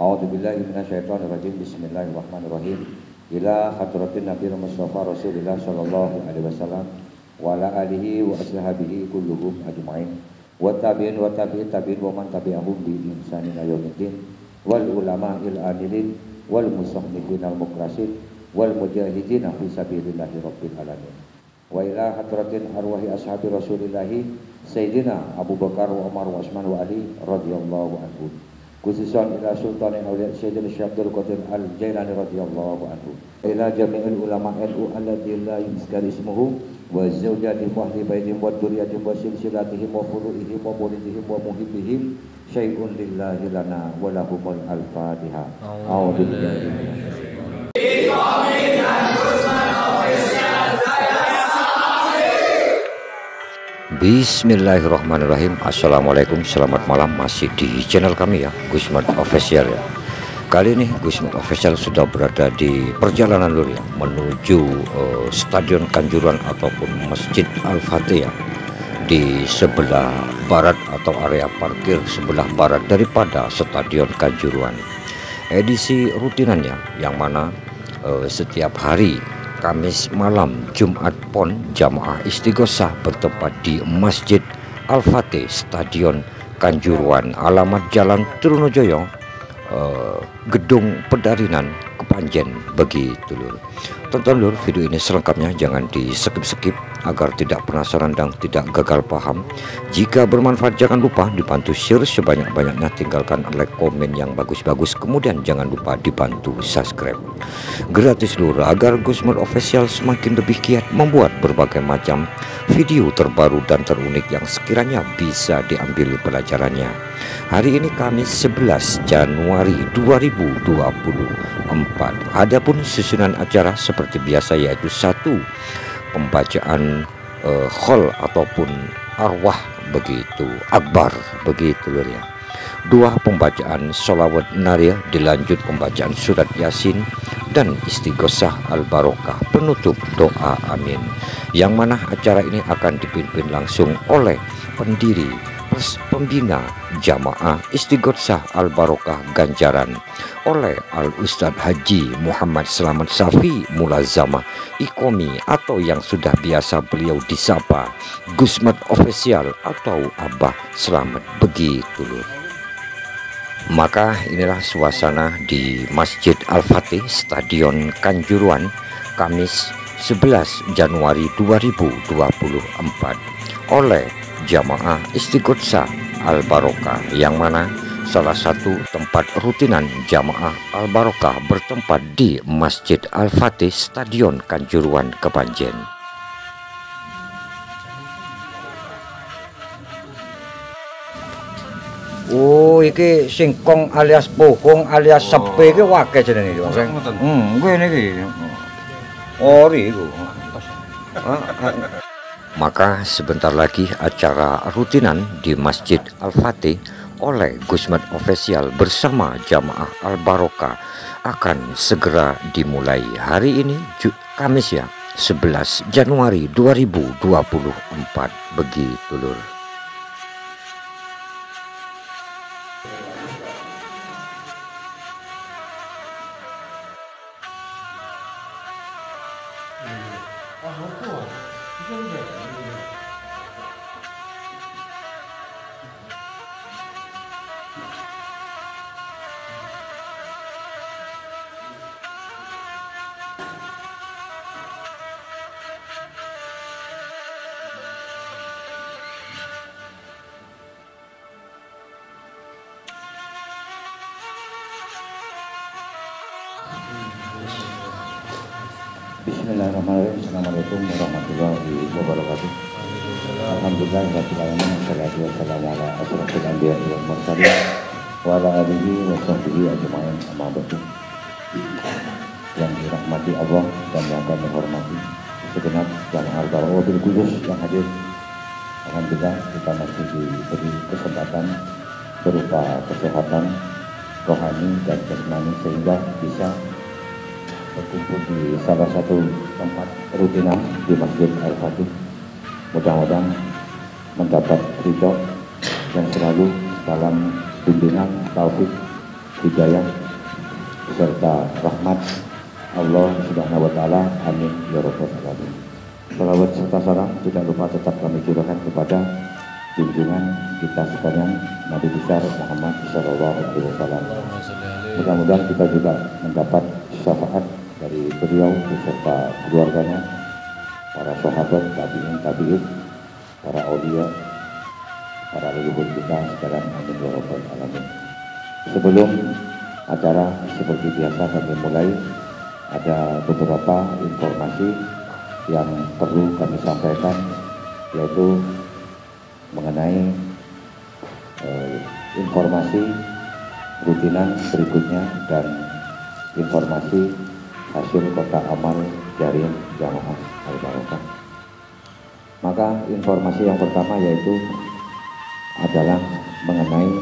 A'udzubillahi minasyaitonirrajim. Bismillahirrahmanirrahim. Ila hadratin Nabi Mustafa Rasulullah sallallahu alaihi wasallam wa ala alihi wa ashabihi kulluhum ajmain wa tabi'in wa tabi'in tabi'in wa man tabi'ahum bi ihsanin ila yaumiddin wal ulama'il adilin wal musahhifin al mukrasin wal mujahidin fi sabilillahi rabbil alamin. Wa ila hadratin arwahi ashabi Rasulillah Sayyidina Abu Bakar wa Umar wa Utsman wa Ali radhiyallahu anhu. Khususan ila sultanin awliya Sayyidina Syekh Abdul Qadir Al Jilani radhiyallahu anhu. Ila jami'il ulama NU alladzi la yuskar ismuhu wa zawjati fahli bainihim wa duriyatihim wa silsilatihim wa furu'ihim wa muridihim wa muhibbihim syai'un lillahi lana wa lahumul al-Fatihah. A'udzu billahi Bismillahirrahmanirrahim. Assalamualaikum, selamat malam. Masih di channel kami ya, Gus Met Official ya. Kali ini Gus Met Official sudah berada di perjalanan lur ya, menuju Stadion Kanjuruhan ataupun Masjid Al-Fatihah di sebelah barat atau area parkir sebelah barat daripada Stadion Kanjuruhan. Edisi rutinannya yang mana setiap hari Kamis malam, Jumat Pon, Jamaah Istighosah bertempat di Masjid Al-Fatihah, Stadion Kanjuruhan, alamat Jalan Trunojoyo, Gedung Pedaringan, Kepanjen, begitu lur. Tonton lur video ini selengkapnya, jangan di skip-skip agar tidak penasaran dan tidak gagal paham. Jika bermanfaat jangan lupa dibantu share sebanyak-banyaknya, tinggalkan like, komen yang bagus-bagus, kemudian jangan lupa dibantu subscribe gratis lur agar Gus Met Official semakin lebih giat membuat berbagai macam video terbaru dan terunik yang sekiranya bisa diambil pelajarannya. Hari ini Kamis 11 Januari 2024. Adapun susunan acara seperti biasa yaitu satu pembacaan khol ataupun arwah begitu, akbar begitu lur ya. Dua pembacaan sholawat nariyah, dilanjut pembacaan surat yasin dan istighosah al barokah, penutup doa amin. Yang mana acara ini akan dipimpin langsung oleh pendiri pembina Jamaah Istighosah Al Barokah Ganjaran oleh Al Ustadz Haji Muhammad Selamat Safi Mulazamah Ikomi atau yang sudah biasa beliau disapa Gus Met Official atau Abah Selamat, begitu lho. Maka inilah suasana di Masjid Al-Fatihah Stadion Kanjuruhan Kamis 11 Januari 2024 oleh Jamaah Istighosah Al Barokah, yang mana salah satu tempat rutinan Jamaah Al Barokah bertempat di Masjid Al-Fatihah Stadion Kanjuruhan Kepanjen. Oh, iki singkong alias bohong alias sepe iki wakai jenenge iki. Kuwi niki. Ori iku. Maka sebentar lagi acara rutinan di Masjid Al-Fatihah oleh Gus Met Official bersama Jamaah Al Barokah akan segera dimulai hari ini Kamis ya, 11 Januari 2024 begitu lur. Bismillahirrahmanirrahim. Assalamualaikum warahmatullahi wabarakatuh. Alhamdulillah rabbil alamin, wassalatu wassalamu ala asyrofil anbiya'i wal mursalin wa ala alihi wa sahbihi ajmain, amma ba'du. Yang dirahmati Allah dan yang kami hormati segenap jamaah Al-Barokah bil khusus yang hadir, alhamdulillah kita masih diberi kesempatan berupa kesehatan rohani dan jasmani sehingga bisa berkumpul di salah satu tempat rutinan di Masjid Al-Fatihah. Mudah-mudahan mendapat ridho yang selalu dalam bimbingan taufik hidayah serta rahmat Allah Subhanahu wa taala. Amin ya rabbal alamin. Salawat serta salam tidak lupa tetap kami curahkan kepada junjungan kita sekalian Nabi besar Muhammad sallallahu alaihi wasallam. Mudah-mudahan kita juga mendapat syafaat dari beliau beserta keluarganya, para sahabat, tabi'in, tabi'in, para aulia, para leluhur kita sekalian. Amin ya rabbal alamin. Sebelum acara seperti biasa kami mulai, ada beberapa informasi yang perlu kami sampaikan, yaitu mengenai informasi rutinan berikutnya dan informasi hasil kotak amal dari Jamaah Al Barokah. Maka informasi yang pertama yaitu adalah mengenai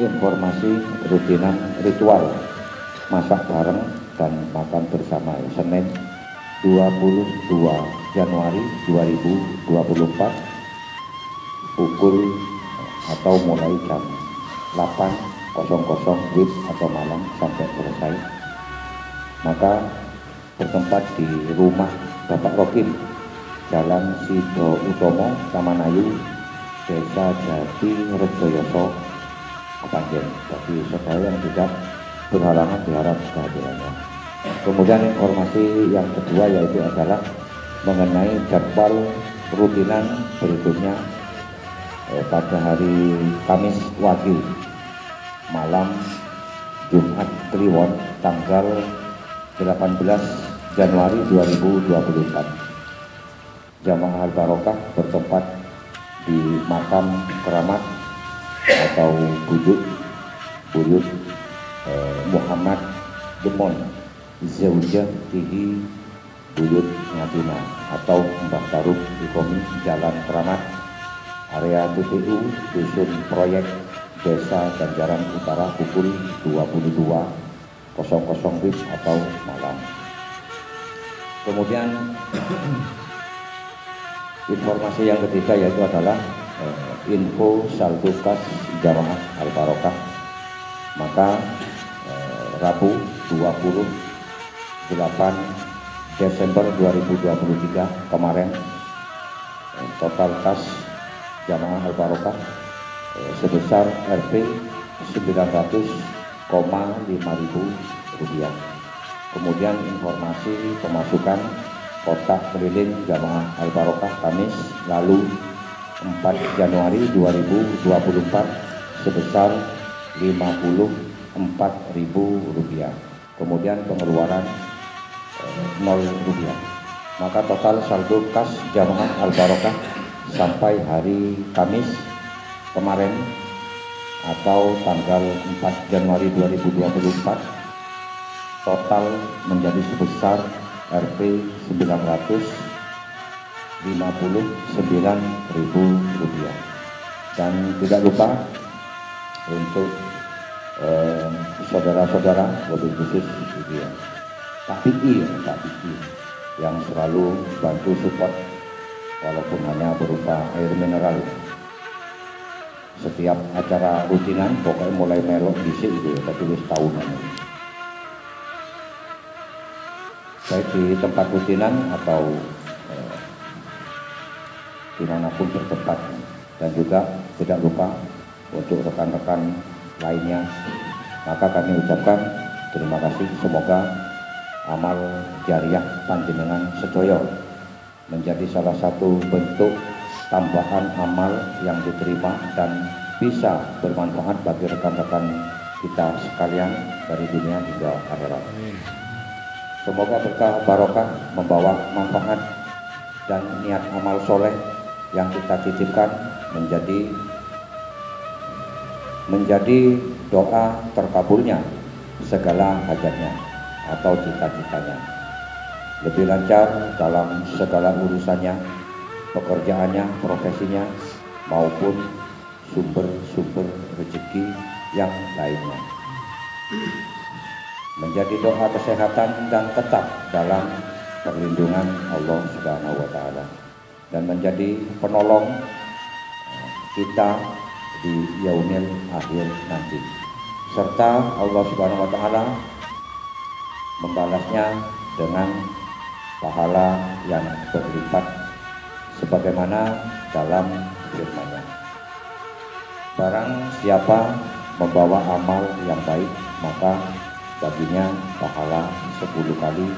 informasi rutinan ritual masak bareng dan makan bersama Senin 22 Januari 2024 pukul atau mulai jam 8.00 WIB atau malam sampai selesai. Maka bertempat di rumah Bapak Rokim, Jalan Sido Utomo, Samanayu, Desa Jati Rejoyoso, Kepanjen. Bagi saudara yang tidak berhalangan diharap kehadirannya. Kemudian informasi yang kedua yaitu adalah mengenai jadwal rutinan berikutnya pada hari Kamis Wage, malam Jumat Kliwon, tanggal 18 Januari 2024. Jamaah Al Barokah bertempat di makam keramat atau buyut Muhammad Jemon, Zaujah Tihi Buyut Ngaduna atau Embah Taruk di Komi, Jalan Keramat, area TPU Dusun Proyek, Desa Ganjaran Utara, pukul 22.00 WIB atau malam. Kemudian informasi yang ketiga yaitu adalah info saldo kas Jamaah Al Barokah. Maka Rabu 28 Desember 2023 kemarin total kas Jamaah Al Barokah sebesar Rp 900,5 ribu rupiah. Kemudian informasi pemasukan kotak keliling Jamaah Al Barokah Kamis lalu 4 Januari 2024 sebesar Rp54.000. Kemudian pengeluaran Rp0. Maka total saldo kas Jamaah Al Barokah sampai hari Kamis kemarin atau tanggal 4 Januari 2024 total menjadi sebesar Rp959.000. Dan tidak lupa untuk saudara-saudara lebih khusus ya, Pak Piki yang selalu bantu support walaupun hanya berupa air mineral setiap acara rutinan. Pokoknya mulai melok bisik itu ya, tapi tulis tahunan baik di tempat rutinan atau dimanapun bertempat. Dan juga tidak lupa untuk rekan-rekan lainnya. Maka kami ucapkan terima kasih, semoga amal jariah panjenengan sedoyo menjadi salah satu bentuk tambahan amal yang diterima dan bisa bermanfaat bagi rekan-rekan kita sekalian dari dunia hingga akhirat. Semoga berkah barokah membawa manfaat dan niat amal soleh yang kita titipkan menjadi doa terkabulnya segala hajatnya atau cita-citanya, lebih lancar dalam segala urusannya, pekerjaannya, profesinya maupun sumber-sumber rezeki yang lainnya, menjadi doa kesehatan dan tetap dalam perlindungan Allah Subhanahu wa taala, dan menjadi penolong kita di yaumil akhir nanti. serta Allah Subhanahu wa Ta'ala membalasnya dengan pahala yang berlipat sebagaimana dalam firman-Nya. Barang siapa membawa amal yang baik, maka baginya pahala 10 kali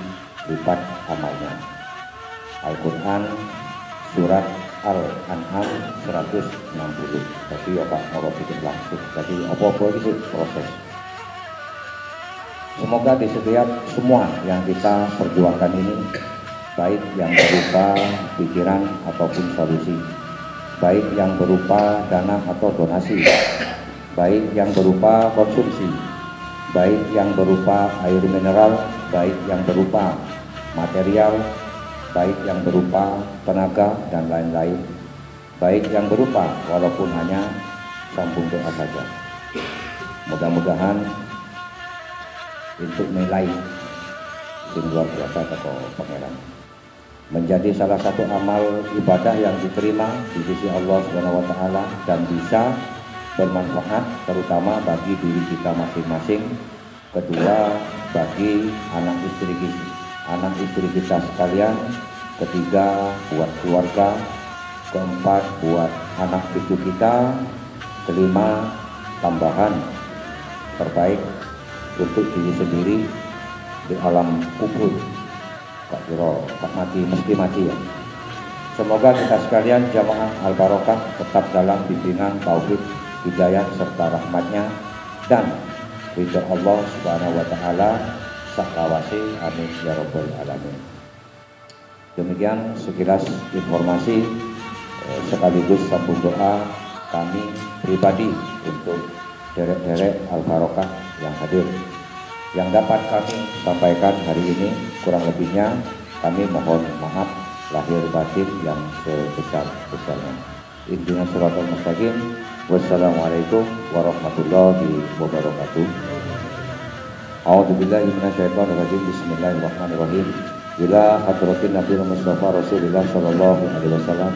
lipat amalnya. Al-Quran Surat Al-An'am 160. Jadi ya Pak, kalau bikin langsung, jadi apa-apa itu proses. Semoga di setiap semua yang kita perjuangkan ini, baik yang berupa pikiran ataupun solusi, baik yang berupa dana atau donasi, baik yang berupa konsumsi, baik yang berupa air mineral, baik yang berupa material, baik yang berupa tenaga dan lain-lain, baik yang berupa walaupun hanya sambung doa saja. Mudah-mudahan untuk nilai sing luar biasa teko pangeran menjadi salah satu amal ibadah yang diterima di sisi Allah Subhanahu wa Ta'ala dan bisa bermanfaat terutama bagi diri kita masing-masing, kedua bagi anak istri kita sekalian, ketiga buat keluarga, keempat buat anak cucu kita, kelima tambahan terbaik untuk diri sendiri di alam kubur. Kak Kiro, Kak Mati, mesti mati ya. Semoga kita sekalian Jamaah Al Barokah tetap dalam bimbingan tauhid, hidayah serta rahmatnya dan ridha Allah Subhanahu wa Ta'ala saklawasi. Amin ya Rabbal Alamin. Demikian sekilas informasi sekaligus sambung doa kami pribadi untuk derek-derek Al Barokah yang hadir. Yang dapat kami sampaikan hari ini kurang lebihnya kami mohon maaf lahir batin yang sebesar-besarnya. Intinya suratul mustaqim. Wassalamualaikum warahmatullahi wabarakatuh. A'udzubillahi minasyaitonir rajim. Bismillahirrahmanirrahim. Ila hadratin Nabi Mustafa Rasulullah sallallahu alaihi wasallam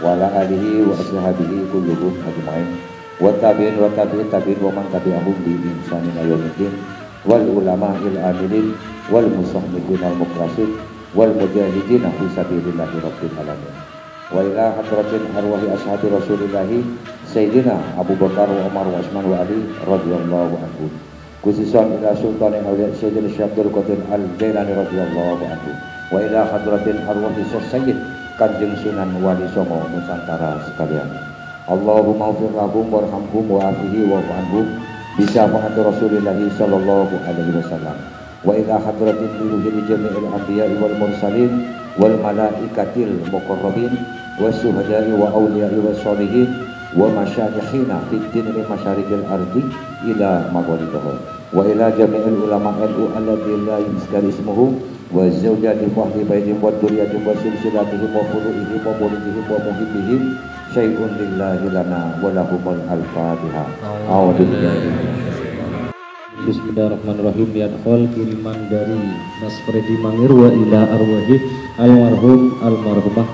wa ala alihi wa ashabihi kulluhum ajmain. Wa tabi'in wa tabi'in tabi'in wa man tabi'ahum bi ihsanin ila yaumiddin. Wal ulama'il amilin wal musahmidin al mukrasin wal mujahidin fi sabilillahi rabbil alamin. Wa ila hadratin arwahi ashabi rasulillahi sayyidina Abu Bakar wa Umar wa Utsman wa Ali radhiyallahu anhu. Khususan ila sultanil awliya sayyidina Abdul Qadir Al Jilani radhiyallahu anhu. Wa ila hadratin arwahi sayyid Kanjeng Sunan Wali Songo Nusantara sekalian. Allahumma ighfir lahum warhamhum wa'afihi wa'anhum bisyafaat Rasulullah sallallahu alaihi wasallam. Wa ila hadratin nuril jami'il anbiya'i wal mursalin wal malaikatil muqarrabin wasyuhada'i wa awliya'i wassalihin wa masyayikhina fid din min masyariqil ardi ila maghribiha. Wa ila jami'il ulama'il alladzi la yuzkar ismuhu wa zawjati fahli bainihim wa duriyatihim wa silsilatihim wa furu'ihim wa muridihim wa muhibbihim syai'un lillahi lana wa lahumul al-Fatihah. Bismillahirrahmanirrahim. Yadkhol kiriman dari Mas Freddy Mangir wa ila arwahih almarhum almarhumah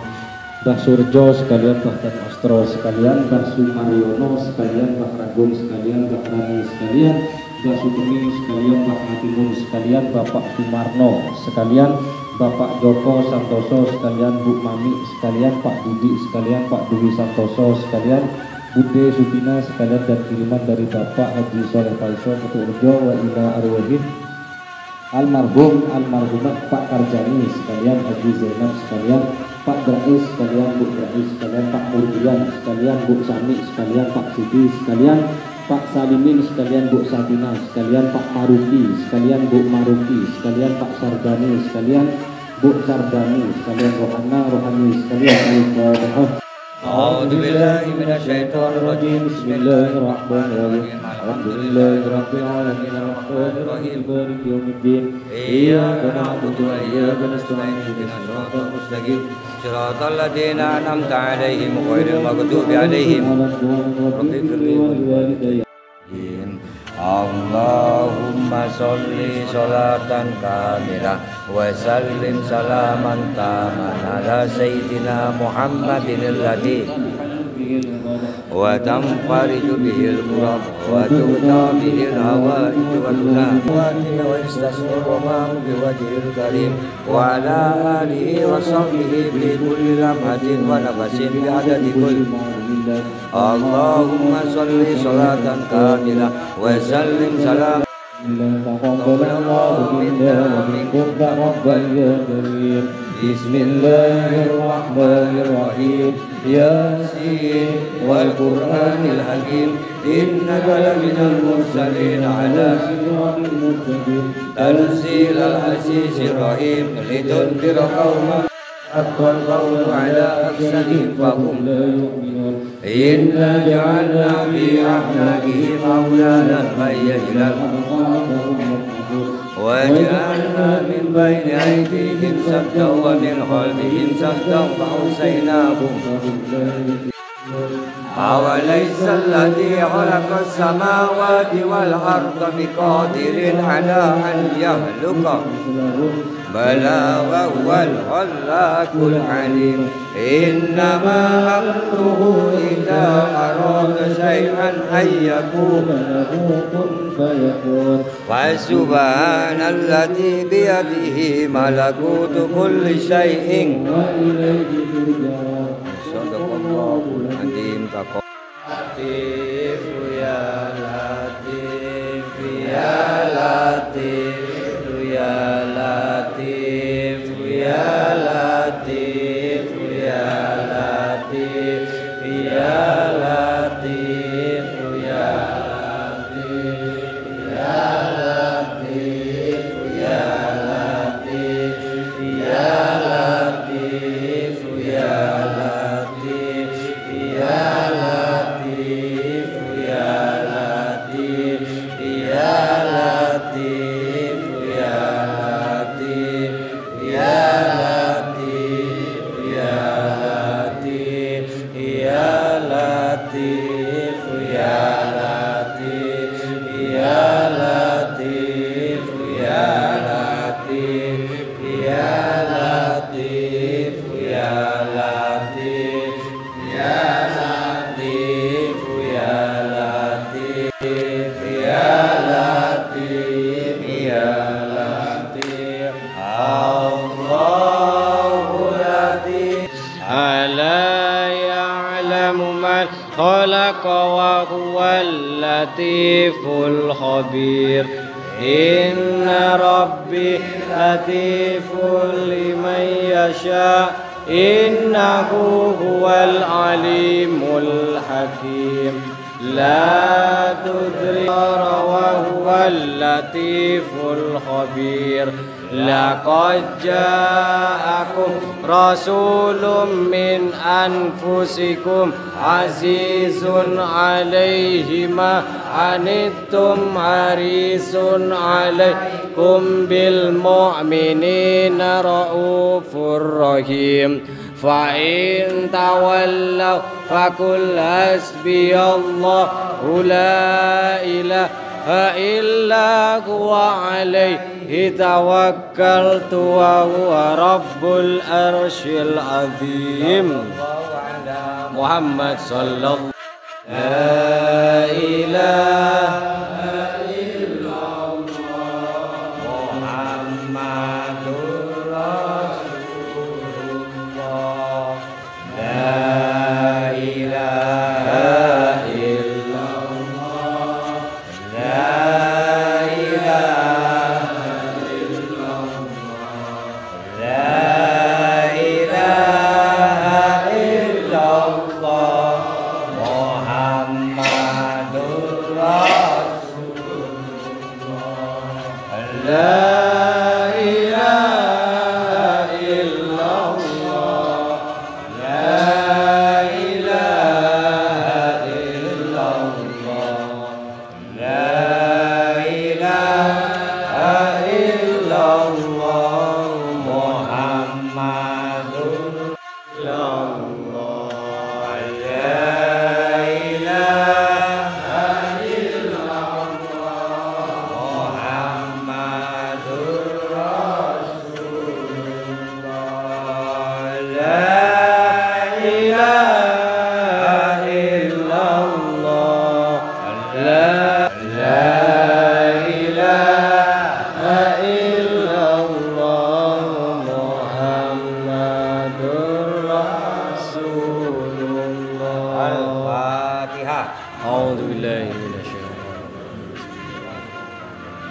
Mbah Surjo sekalian, Mbah Tan Astro sekalian, Mbah Sumaryono sekalian, Mbah Ragun sekalian, Mbah Rani sekalian, Mbah Sutemi sekalian, Mbah Hatimun sekalian, Bapak Sumarno sekalian, Bapak Joko Santoso sekalian, Bu Mami sekalian, Pak Budi sekalian, Pak Dwi Santoso sekalian, Bude Sutina sekalian, dan kiriman dari Bapak Haji Soleh Faiso Keturjo wa ila arwahih almarhum almarhumah Pak Karjani sekalian, Haji Zainab sekalian, Pak Drais sekalian, Bu Drais sekalian, Pak Murdian sekalian, Bu Sami sekalian, Pak Siti sekalian, Pak Salimin sekalian, Bu Satina sekalian, Pak Maruki sekalian, Bu Maruki sekalian, Pak Sardani sekalian, Bu Sardani sekalian, Rohana Rohani sekalian. A'udzubillahi minasyaitonirrajim. Bismillahirrahmanirrahim. Alhamdulillahirabbil alamin arrahmanir rahim maliki yaumiddin. Iyyaka na'budu wa iyyaka nasta'in ihdinas siratal mustaqim. Shiratal ladzina an'amta 'alaihim ghairil maghdubi 'alaihim waladdallin. Allahumma sholli sholatan kamilah wa sallim salaman taman ala sayyidina Muhammadin alladhi وتنفرج به الكرب وتغطى به الهوائج والأنام واتم ويستسر معه بوجهه الكريم وعلى آله وصحبه في كل لمحة ونفس بعدد كل مؤمن اللهم صل صلاة كاملة وسلم سلاما تقبل الله منا ومنكم تقبل يا كريم بسم الله الرحمن الرحيم ياسين والقرآن الحكيم إنك لمن المرسلين على صراط مستقيم تنزيل العزيز الرحيم لتنذر قوما حقا القول على أحسنهم فهم لا يؤمنون إنا جعلنا في أعناقهم أغلالا فهي إلى وجعلنا من بين أيديهم سدا ومن خلفهم سدا فأغشيناهم أوليس الذي خلق السماوات والأرض بقادر على أن يخلقهم بلى وهو الخلاق العليم إنما أمره إذا أراد شيئا أن يكون له كن فيكون فسبحان الذي بيده ملكوت كل شيء وإليه ترجعون صدق الله العظيم لطيف يا لطيف يا لطيف يا لطيف الخبير إن ربي لطيف لمن يشاء إنه هو العليم الحكيم لا تدرك وهو اللطيف الخبير لقد جاءكم رسول من أنفسكم عزيز عليه ما عنتم حريص عليكم بالمؤمنين رؤوف رحيم فإن تولوا فقل حسبي الله لا إله إلا هو عليه توكلت وهو رب العرش العظيم محمد صلى الله عليه وسلم لا إله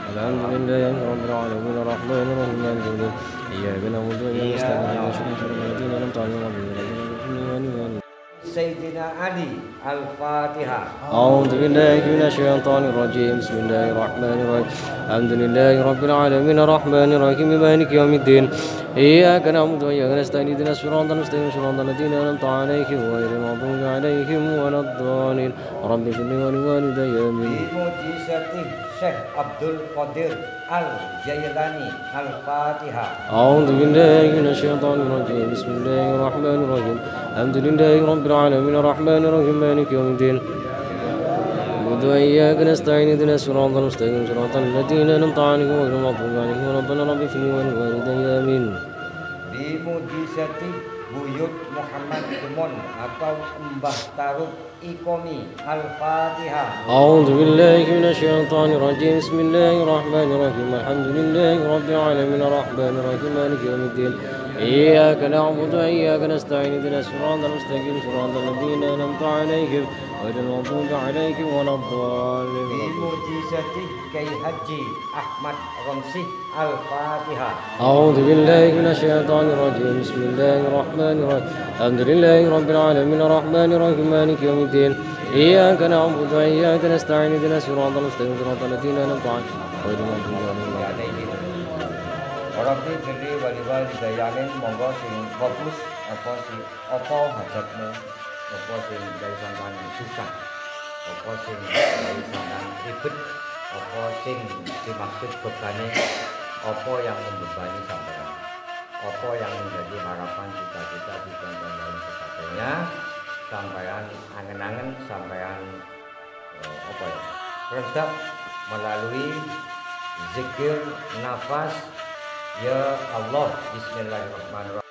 Sayyidina Ali Al-Fatihah. A'udzubillahi minasyaitonir rajim. Bismillahirrahmanirrahim. Alhamdulillahirabbil alamin arrahmanir rahim maliki yaumiddin. Iyyaka na'budu wa iyyaka nasta'in. Ihdinas siratal mustaqim siratal ladzina an'amta 'alaihim ghairil maghdubi 'alaihim waladdallin. Rabbi ighfirli wa liwalidayya amin. Syekh Abdul Qadir Al Jilani Al-Fatihah. A'udzubillahi minasyaitonir rajim. Bismillahirrahmanirrahim. Alhamdulillahirabbil alamin arrahmanir rahim maliki yaumiddin. Wa iyyaka nasta'in ihdinas siratal mustaqim siratal ladzina an'amta 'alaihim ghairil maghdubi 'alaihim waladdallin. Rabbi ighfirli wa liwalidayya amin. Bi mujizati buyut Muhammad Jemon atau Embah Taruk Ikomi Al-Fatihah. A'udzubillahi minasyaitonir rajim. Bismillahirrahmanirrahim. Alhamdulillahirabbil alamin arrahmanir rahim maliki yaumiddin. Iyyaka na'budu wa iyyaka nasta'in ihdinas siratal mustaqim siratal ladzina an'amta 'alaihim ghairil maghdubi 'alaihim waladdallin. Bi mujizati Kiai Haji Ahmad Romsi Al-Fatihah. A'udzubillahi minasyaitonir rajim. Bismillahirrahmanirrahim. Alhamdulillahirabbil alamin arrahmanir rahim maliki yaumiddin. إياك نعبد وإياك نستعين اهدنا الصراط المستقيم صراط الذين أنعمت عليهم غير المغضوب عليهم ولا الضالين ولا monggo sing fokus apa hajatmu, apa sing dari sampeyan susah, apa sing dari sampeyan ribet, apa sing dimaksud bebane, apa yang membebani sampeyan, apa yang menjadi harapan cita-cita di dalam dan sebagainya. Sampaian angen-angen, sampaian redap melalui zikir nafas ya Allah. Bismillahirrahmanirrahim.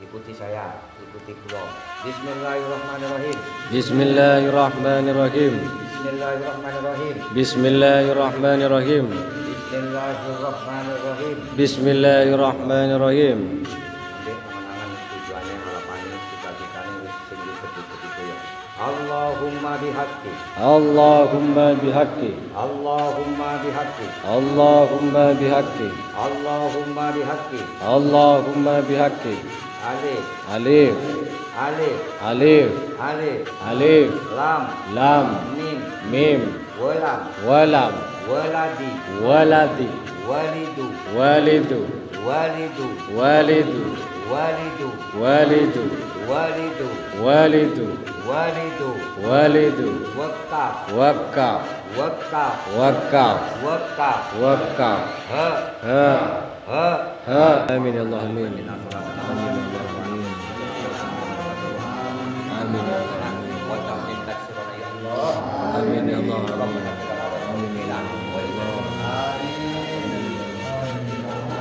Ikuti saya, ikuti kula. Bismillahirrahmanirrahim. Bismillahirrahmanirrahim. Bismillahirrahmanirrahim. Bismillahirrahmanirrahim. Bismillahirrahmanirrahim. Bismillahirrahmanirrahim. Allahumma bihaqqi, Allahumma bihaqqi, Allahumma bihaqqi, Allahumma bihaqqi, Allahumma bihaqqi, Allahumma bihaqqi. Alif, alif, alif, alif, alif, alif, lam, lam, mim, mim, walam, walam, waladi, waladi, walidu, walidu, walidu, walidu, walidu, walidu, walidu, walidu, walidu, walidu, wakaf, wakaf, wakaf, wakaf, wakaf, wakaf, ha, ha, ha, ha. Amin ya Allah, amin. Amin. Amin ya Allah, amin ya Allah, amin ya Allah, amin ya Allah. Ya Allah,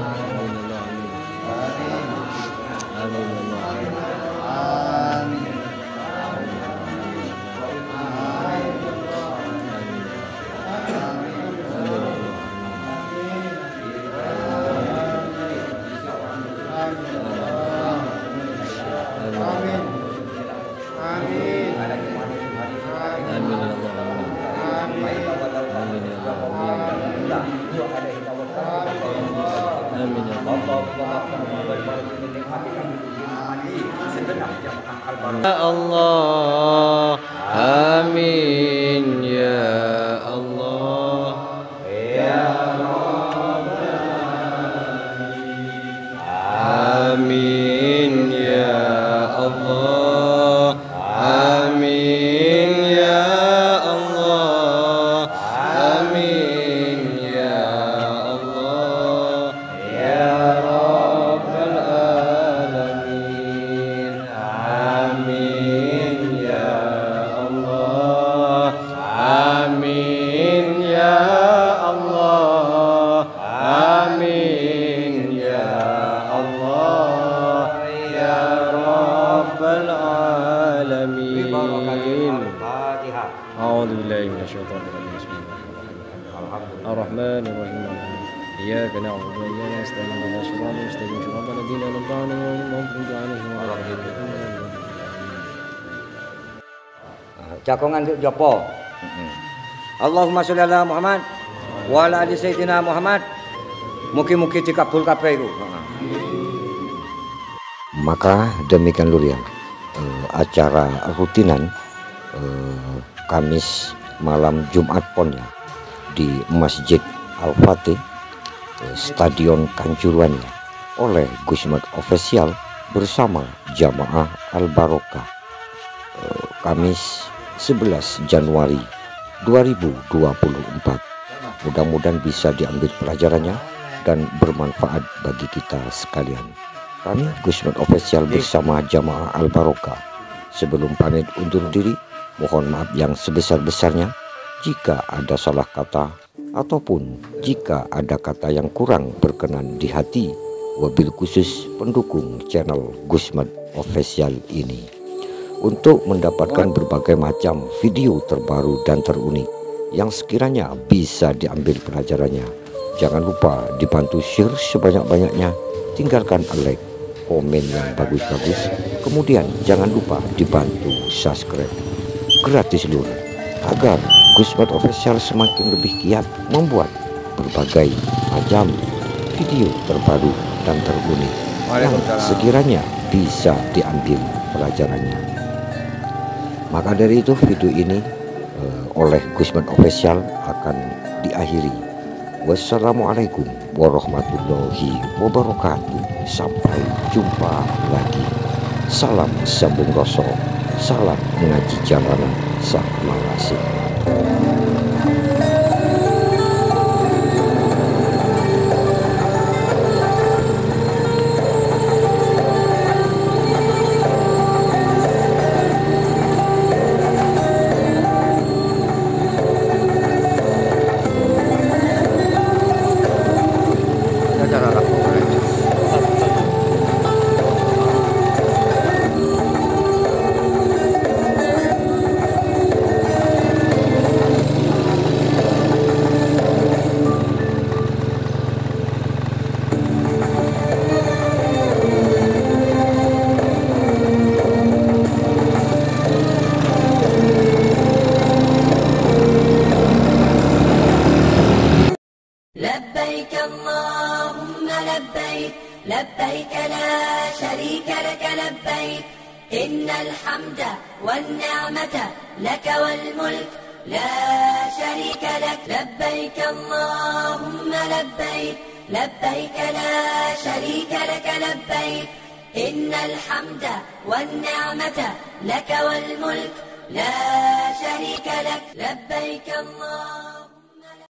amin ya Allah, ya Rabbal alamin, ya Allah, amin ya Allah, amin ya Allah, ya Rabbal alamin, amin. إياك نعبد وإياك نستعين اهدنا الصراط المستقيم صراط الذين أنعمت عليهم غير المغضوب عليهم. Cakongan jopo. Allahumma sholli ala Muhammad. wala ali Sayyidina Muhammad. Mugi-mugi dikabul kabeh iku. Maka demikian lur yang acara rutinan Kamis malam Jumat Pon ya, di Masjid Al-Fatihah Stadion Kanjuruhan ya, oleh Gus Met Official bersama Jamaah Al Barokah Kamis 11 Januari 2024. Mudah-mudahan bisa diambil pelajarannya dan bermanfaat bagi kita sekalian. Kami Gus Met Official bersama Jamaah Al Barokah sebelum pamit undur diri, mohon maaf yang sebesar-besarnya jika ada salah kata ataupun jika ada kata yang kurang berkenan di hati, wabil khusus pendukung channel Gus Met Official ini. Untuk mendapatkan berbagai macam video terbaru dan terunik yang sekiranya bisa diambil pelajarannya, jangan lupa dibantu share sebanyak-banyaknya, tinggalkan like, komen yang bagus-bagus, kemudian jangan lupa dibantu subscribe gratis lur, agar Gus Met Official semakin lebih giat membuat berbagai macam video terbaru dan terunik yang sekiranya bisa diambil pelajarannya. Maka dari itu video ini oleh Gus Met Official akan diakhiri. Wassalamualaikum warahmatullahi wabarakatuh. Sampai jumpa lagi. Salam sambung rasa, salam mengaji jalanan sama nasi.